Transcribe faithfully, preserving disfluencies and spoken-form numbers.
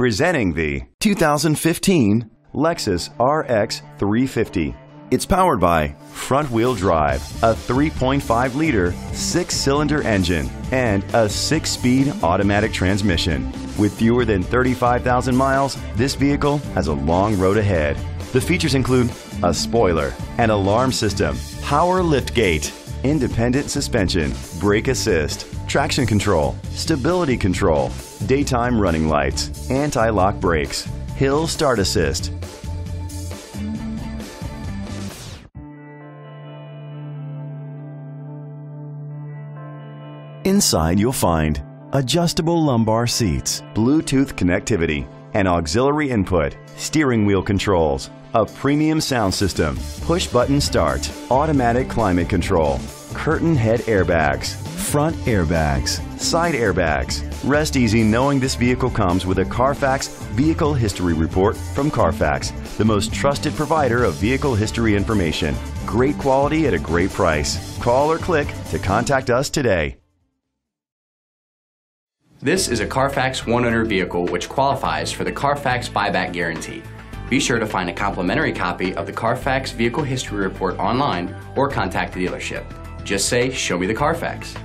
Presenting the two thousand fifteen Lexus R X three fifty. It's powered by front-wheel drive, a three point five liter six-cylinder engine, and a six-speed automatic transmission. With fewer than thirty-five thousand miles, this vehicle has a long road ahead. The features include a spoiler, an alarm system, power liftgate, independent suspension, brake assist, traction control, stability control, daytime running lights, anti-lock brakes, hill start assist. Inside you'll find adjustable lumbar seats, Bluetooth connectivity, an auxiliary input, steering wheel controls, a premium sound system, push button start, automatic climate control, curtain head airbags, front airbags, side airbags. Rest easy knowing this vehicle comes with a Carfax Vehicle History Report from Carfax, the most trusted provider of vehicle history information. Great quality at a great price. Call or click to contact us today. This is a Carfax One Owner vehicle which qualifies for the Carfax Buyback Guarantee. Be sure to find a complimentary copy of the Carfax Vehicle History Report online or contact the dealership. Just say, "Show me the Carfax."